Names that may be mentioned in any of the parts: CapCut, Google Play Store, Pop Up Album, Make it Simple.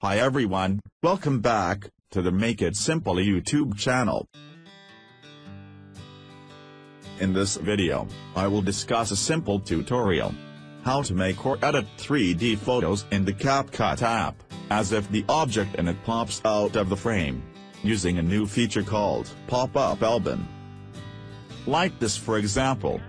Hi everyone, welcome back to the Make It Simple YouTube channel. In this video, I will discuss a simple tutorial. How to make or edit 3D photos in the CapCut app, as if the object in it pops out of the frame, using a new feature called Pop Up Album. Like this for example.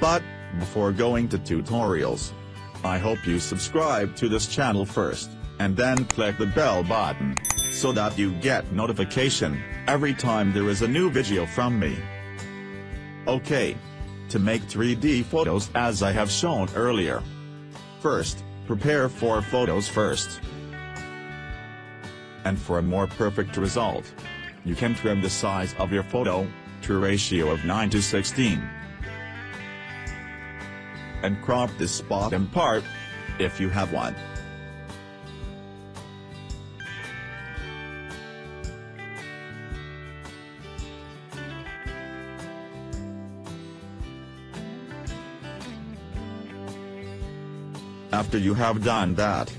But, before going to tutorials, I hope you subscribe to this channel first, and then click the bell button, so that you get notification every time there is a new video from me. Okay. To make 3D photos as I have shown earlier. First, prepare 4 photos first. And for a more perfect result, you can trim the size of your photo, to a ratio of 9:16. And crop this bottom part, if you have one. After you have done that,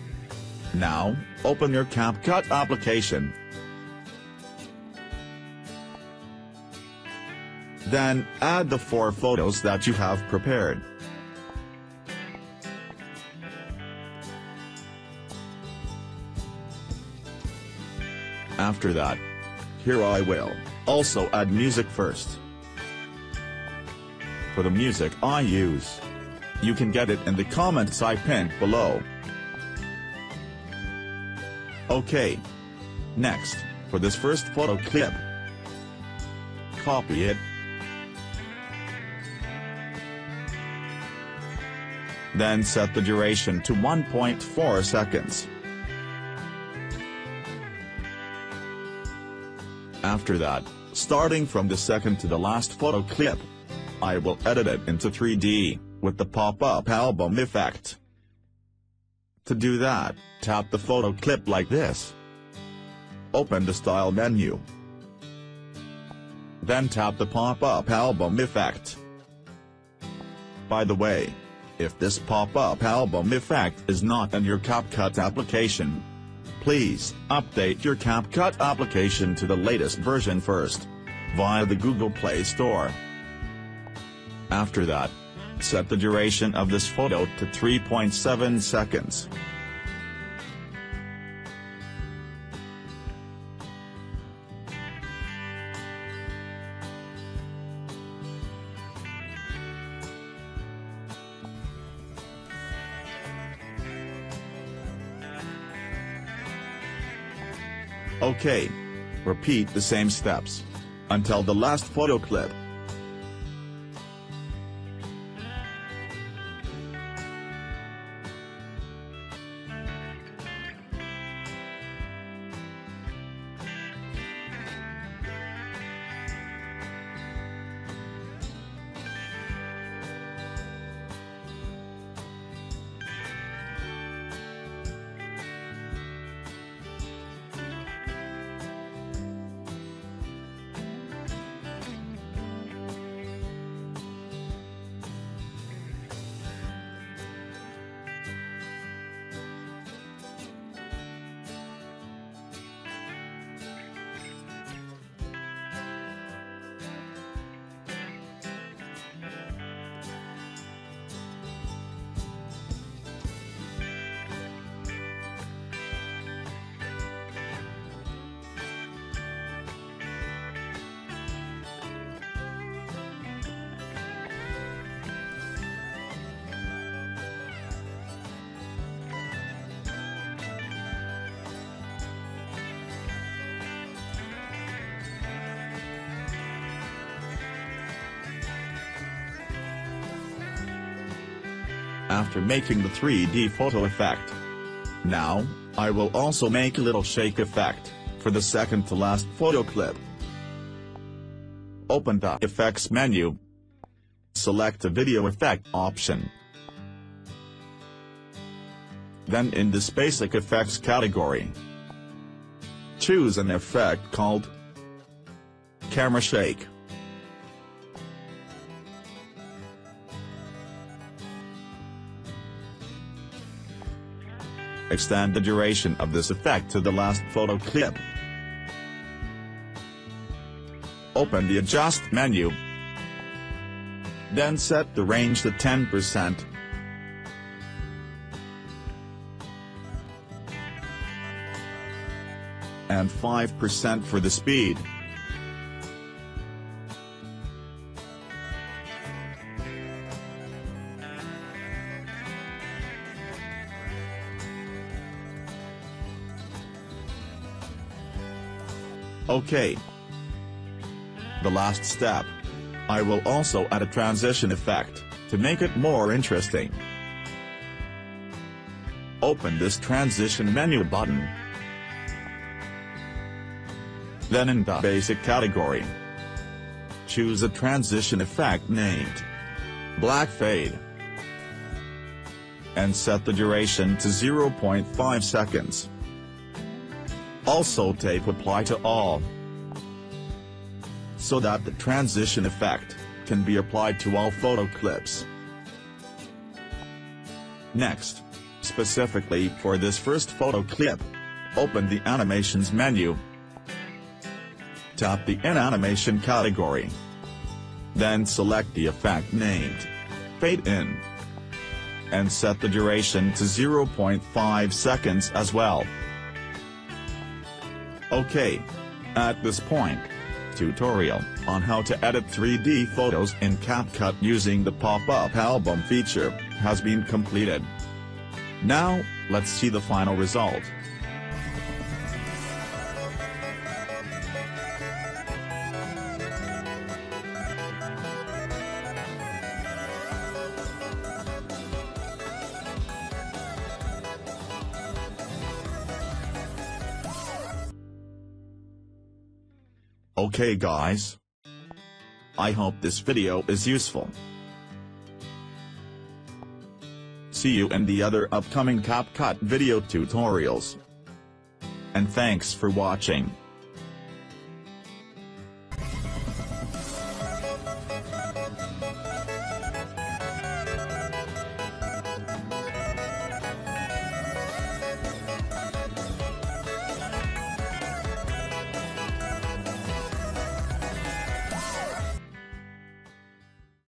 now, open your CapCut application. Then, add the 4 photos that you have prepared. After that, here I will also add music first. For the music I use, you can get it in the comments I pinned below. Okay. Next, for this first photo clip, copy it. Then set the duration to 1.4 seconds. After that, starting from the second to the last photo clip, I will edit it into 3D, with the pop-up album effect. To do that, tap the photo clip like this. Open the style menu. Then tap the pop-up album effect. By the way, if this pop-up album effect is not in your CapCut application, please, update your CapCut application to the latest version first, via the Google Play Store. After that, set the duration of this photo to 3.7 seconds. Okay. Repeat the same steps until the last photo clip. After making the 3D photo effect. Now, I will also make a little shake effect, for the second to last photo clip. Open the effects menu. Select the video effect option. then in this basic effects category, choose an effect called Camera Shake. Extend the duration of this effect to the last photo clip. Open the Adjust menu. Then set the range to 10%. And 5% for the speed. OK. The last step. I will also add a transition effect, to make it more interesting. Open this transition menu button. Then in the basic category, choose a transition effect named Black Fade. And set the duration to 0.5 seconds. Also tape Apply to All, so that the transition effect can be applied to all photo clips. Next, specifically for this first photo clip, open the Animations menu. Tap the In Animation category. Then select the effect named Fade In. And set the duration to 0.5 seconds as well. OK. At this point, tutorial on how to edit 3D photos in CapCut using the Pop Up Album feature has been completed. Now, let's see the final result. Okay guys, I hope this video is useful. See you in the other upcoming CapCut video tutorials. And thanks for watching.